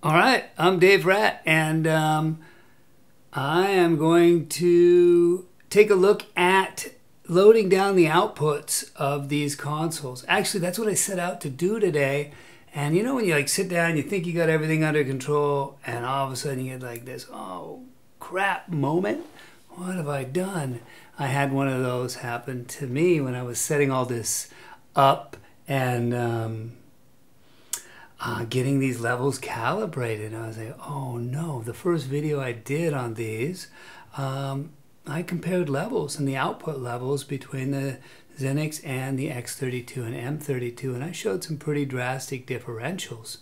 All right, I'm Dave Rat, and I am going to take a look at loading down the outputs of these consoles. Actually, that's what I set out to do today. And you know when you like sit down, you think you got everything under control, and all of a sudden you get like this, oh crap moment. What have I done? I had one of those happen to me when I was setting all this up and getting these levels calibrated. I was like, oh no, the first video I did on these, I compared levels and the output levels between the Xenyx and the X32 and M32, and I showed some pretty drastic differentials.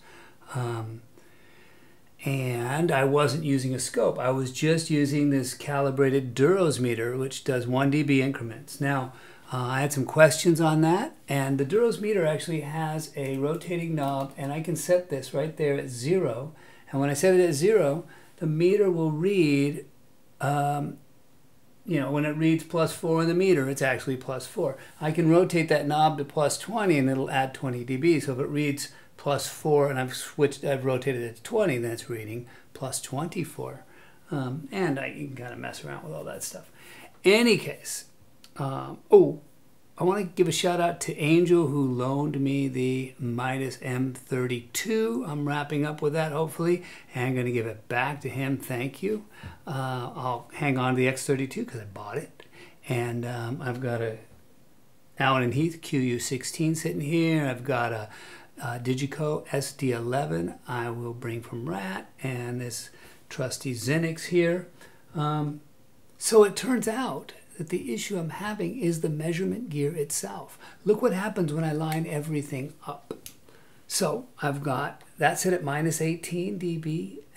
And I wasn't using a scope. I was just using this calibrated Duros meter, which does 1 dB increments. Now, I had some questions on that, and the Duros meter actually has a rotating knob, and I can set this right there at 0. And when I set it at 0, the meter will read, you know, when it reads +4 in the meter, it's actually +4. I can rotate that knob to +20, and it'll add 20 dB. So if it reads +4, and I've rotated it to 20, then it's reading +24. And I can kind of mess around with all that stuff. Any case, oh, I want to give a shout out to Angel who loaned me the Midas M32. I'm wrapping up with that, hopefully, and I'm going to give it back to him. Thank you. I'll hang on to the X32 because I bought it. And I've got a Allen and Heath QU16 sitting here. I've got a Digico SD11 I will bring from Rat, and this trusty Xenyx here. So it turns out that the issue I'm having is the measurement gear itself. Look what happens when I line everything up. So I've got that set at -18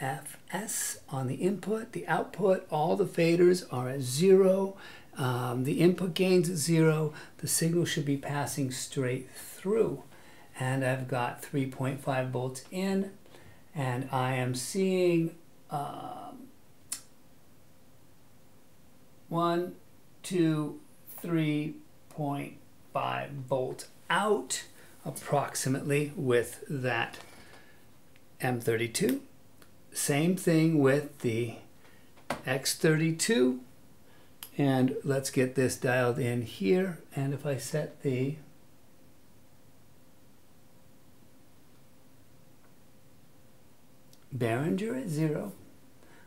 dBFS on the input, the output, all the faders are at 0, the input gain's at 0, the signal should be passing straight through. And I've got 3.5 volts in, and I am seeing 3.5 volts out approximately with that M32. Same thing with the X32. And let's get this dialed in here. And if I set the Behringer at 0,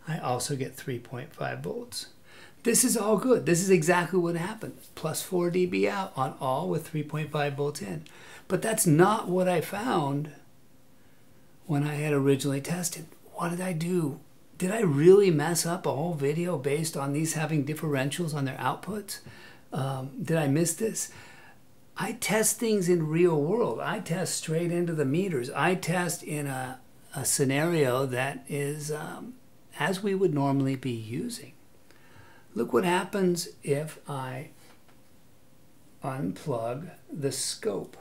I also get 3.5 volts. This is all good. This is exactly what happened. +4 dB out on all with 3.5 volts in. But that's not what I found when I had originally tested. What did I do? Did I really mess up a whole video based on these having differentials on their outputs? Did I miss this? I test things in real world. I test straight into the meters. I test in a scenario that is as we would normally be using. Look what happens if I unplug the scope.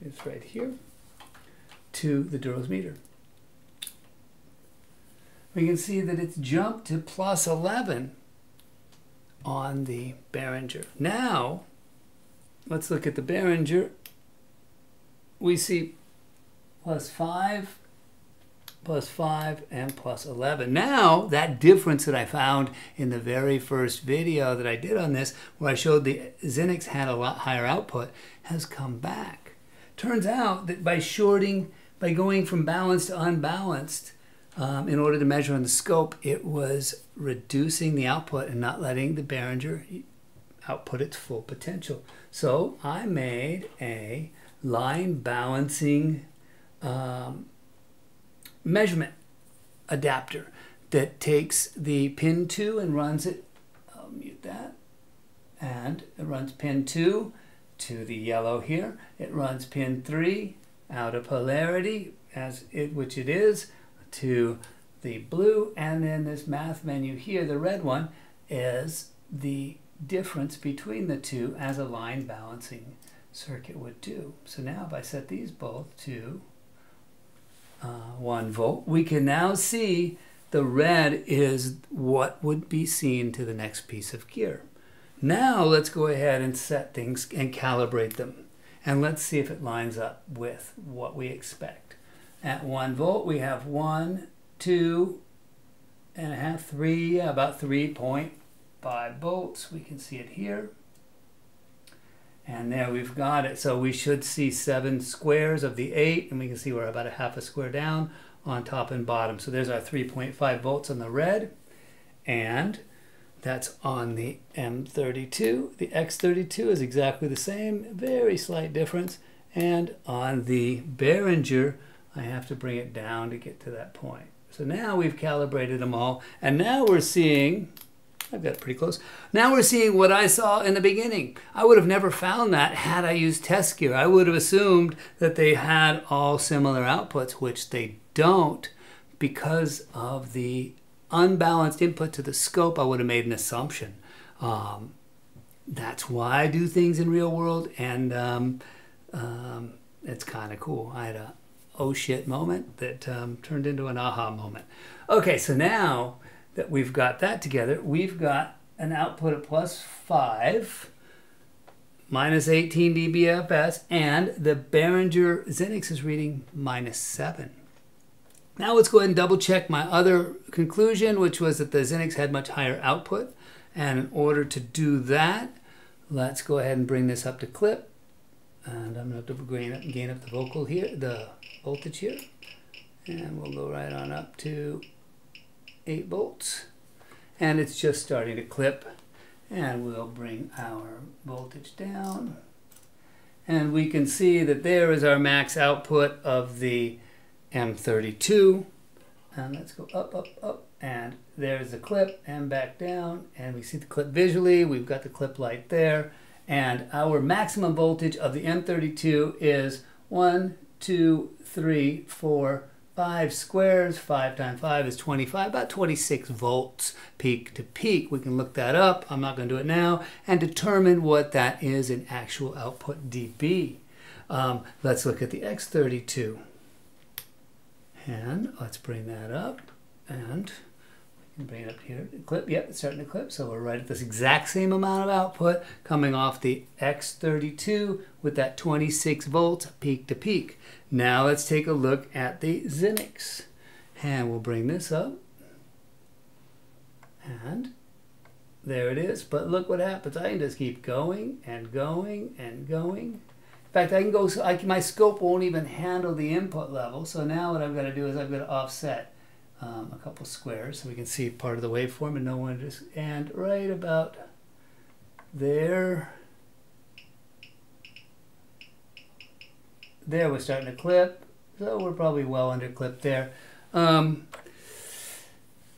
It's right here to the Duros meter. We can see that it's jumped to +11 on the Behringer. Now, let's look at the Behringer. We see +5, and +11. Now, that difference that I found in the very first video that I did on this, where I showed the Xenyx had a lot higher output, has come back. Turns out that by shorting, by going from balanced to unbalanced, in order to measure on the scope, it was reducing the output and not letting the Behringer output its full potential. So I made a line balancing measurement adapter that takes the pin 2 and runs it, I'll mute that, and it runs pin 2 to the yellow here. It runs pin 3 out of polarity, which it is, to the blue, and then this math menu here, the red one, is the difference between the two as a line balancing circuit would do. So now if I set these both to 1 volt, we can now see the red is what would be seen to the next piece of gear. Now let's go ahead and set things and calibrate them. and let's see if it lines up with what we expect. At 1 volt we have 1, 2 and a half, 3, about 3.5 volts. We can see it here. And there we've got it. So we should see 7 squares of the 8, and we can see we're about a half a square down on top and bottom. So there's our 3.5 volts on the red, and that's on the M32. The X32 is exactly the same, very slight difference. And on the Behringer, I have to bring it down to get to that point. So now we've calibrated them all, and now we're seeing, I've got it pretty close. Now we're seeing what I saw in the beginning. I would have never found that had I used test gear. I would have assumed that they had all similar outputs, which they don't, because of the unbalanced input to the scope. I would have made an assumption. That's why I do things in real world, and it's kind of cool. I had a oh shit moment that turned into an aha moment. Okay, so now that we've got that together, we've got an output of +5, -18 dBFS, and the Behringer Xenyx is reading -7. Now let's go ahead and double check my other conclusion, which was that the Xenyx had much higher output. And in order to do that, let's go ahead and bring this up to clip. And I'm going to have to gain up the voltage here. And we'll go right on up to 8 volts, and it's just starting to clip, and we'll bring our voltage down, and we can see that there is our max output of the M32. And let's go up, up, up, and there's the clip, and back down, and we see the clip visually. We've got the clip light there, and our maximum voltage of the M32 is 1, 2, 3, 4, 5 squares, 5 times 5 is 25, about 26 volts peak to peak. We can look that up. I'm not going to do it now, and determine what that is in actual output dB. Let's look at the X32. And let's bring that up, and we can bring it up here. Clip, yep, it's starting to clip. So we're right at this exact same amount of output coming off the X32 with that 26 volts peak to peak. Now let's take a look at the Xenyx, and we'll bring this up, and there it is. But look what happens. I can just keep going and going and going. In fact, I can go, so my scope won't even handle the input level. So now what I've got to do is I've got to offset a couple squares so we can see part of the waveform, and no one just, and right about there. There, we're starting to clip, so we're probably well under clip there.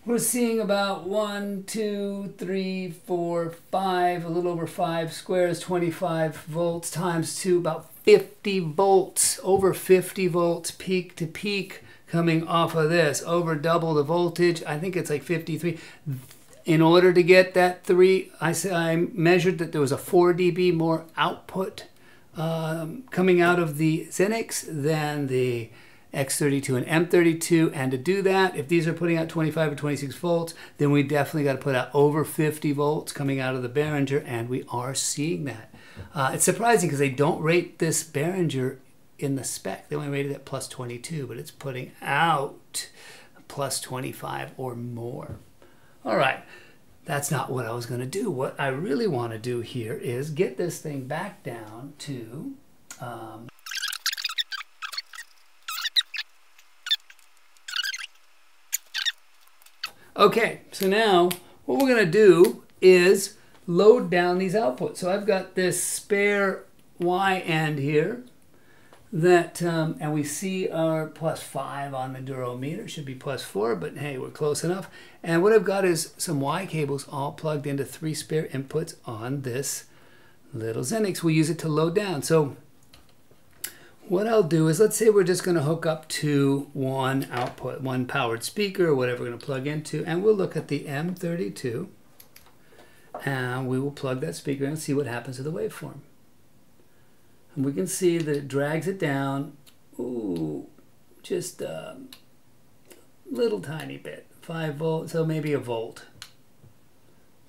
We're seeing about 1, 2, 3, 4, 5, a little over 5 squares, 25 volts times 2, about 50 volts, over 50 volts peak to peak coming off of this, over double the voltage. I think it's like 53. In order to get that 3, I measured that there was a 4 dB more output coming out of the Xenyx than the X32 and M32. And to do that, if these are putting out 25 or 26 volts, then we definitely got to put out over 50 volts coming out of the Behringer, and we are seeing that. It's surprising because they don't rate this Behringer in the spec. They only rated it +22, but it's putting out +25 or more. All right, that's not what I was going to do. What I really want to do here is get this thing back down to okay, so now what we're going to do is load down these outputs. So I've got this spare Y end here that and we see our +5 on the Duro meter. Should be +4, but hey, we're close enough. And what I've got is some Y cables all plugged into 3 spare inputs on this little Xenyx. We'll use it to load down. So what I'll do is, let's say we're just going to hook up to one output, one powered speaker, or whatever we're going to plug into, and we'll look at the M32, and we will plug that speaker in and see what happens to the waveform. And we can see that it drags it down, ooh, just a little tiny bit, 5 volts, so maybe a volt.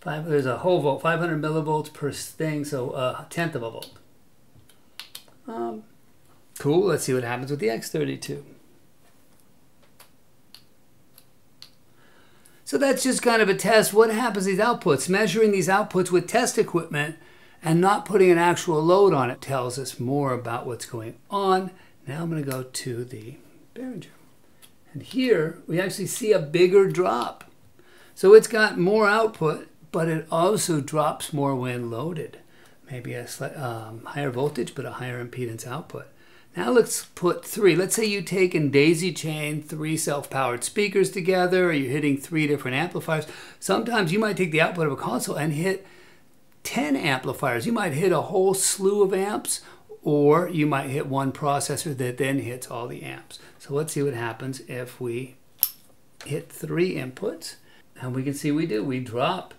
There's a whole volt, 500 millivolts per thing, so 1/10 of a volt. Cool, let's see what happens with the X32. So that's just kind of a test. What happens to these outputs? Measuring these outputs with test equipment and not putting an actual load on it tells us more about what's going on. Now I'm going to go to the Behringer. And here we actually see a bigger drop. So it's got more output, but it also drops more when loaded. Maybe a higher voltage, but a higher impedance output. Now let's put three. Let's say you've taken daisy chain three self-powered speakers together, or you're hitting three different amplifiers. Sometimes you might take the output of a console and hit 10 amplifiers. You might hit a whole slew of amps, or you might hit one processor that then hits all the amps. So let's see what happens if we hit three inputs. And we can see we do. We drop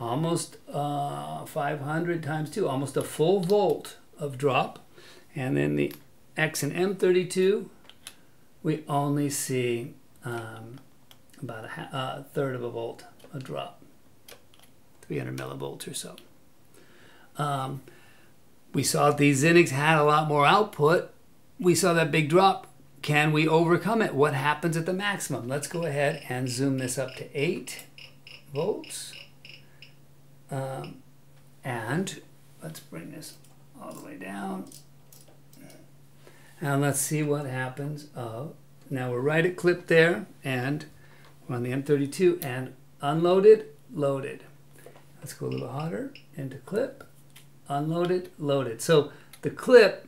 almost 500 times 2, almost a full volt of drop. And then the X and M32, we only see about a third of a volt of drop, 300 millivolts or so. We saw the Xenyx had a lot more output. We saw that big drop. Can we overcome it? What happens at the maximum? Let's go ahead and zoom this up to 8 volts. And let's bring this all the way down. And let's see what happens. Now we're right at clip there, and we're on the M32, and unloaded, loaded. Let's go a little hotter into clip. Unloaded, loaded. So the clip,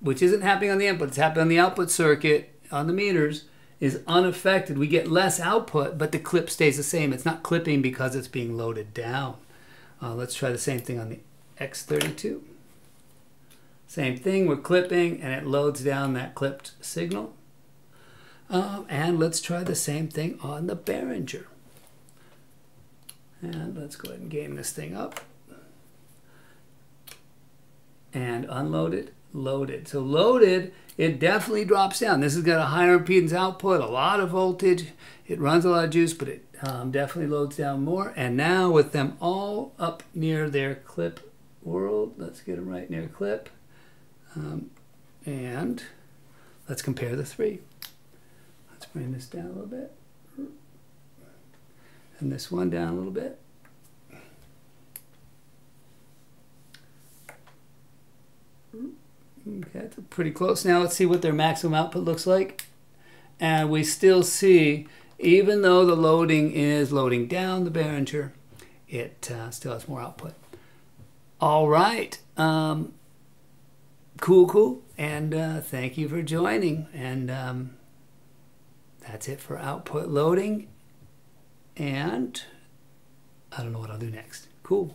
which isn't happening on the input, it's happening on the output circuit, on the meters, is unaffected. We get less output, but the clip stays the same. It's not clipping because it's being loaded down. Let's try the same thing on the X32. Same thing, we're clipping, and it loads down that clipped signal. And let's try the same thing on the Behringer. And let's go ahead and game this thing up. And unloaded, loaded. So loaded, it definitely drops down. This has got a higher impedance output, a lot of voltage. It runs a lot of juice, but it definitely loads down more. And now with them all up near their clip world, let's get them right near clip. And let's compare the three. Let's bring this down a little bit. And this one down a little bit. Okay, that's pretty close. Now let's see what their maximum output looks like. And we still see, even though the loading is loading down the Behringer, it still has more output. All right. Cool. And thank you for joining. And that's it for output loading. And I don't know what I'll do next. Cool.